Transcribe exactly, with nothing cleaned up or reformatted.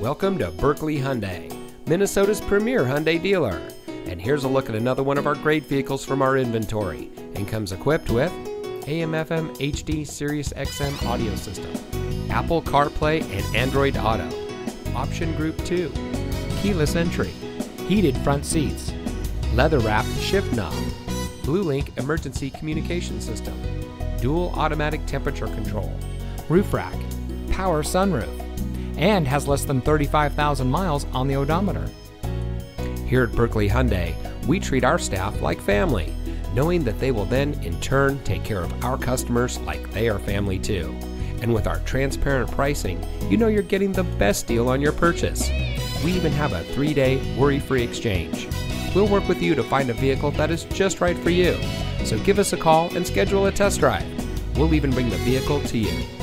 Welcome to Buerkle Hyundai, Minnesota's premier Hyundai dealer. And here's a look at another one of our great vehicles from our inventory, and comes equipped with A M F M H D Sirius X M audio system, Apple CarPlay and Android Auto, Option Group two, keyless entry, heated front seats, leather-wrapped shift knob, Blue Link emergency communication system, dual automatic temperature control, roof rack, power sunroof, and has less than thirty-five thousand miles on the odometer. Here at Buerkle Hyundai, we treat our staff like family, knowing that they will then in turn take care of our customers like they are family too. And with our transparent pricing, you know you're getting the best deal on your purchase. We even have a three-day worry-free exchange. We'll work with you to find a vehicle that is just right for you. So give us a call and schedule a test drive. We'll even bring the vehicle to you.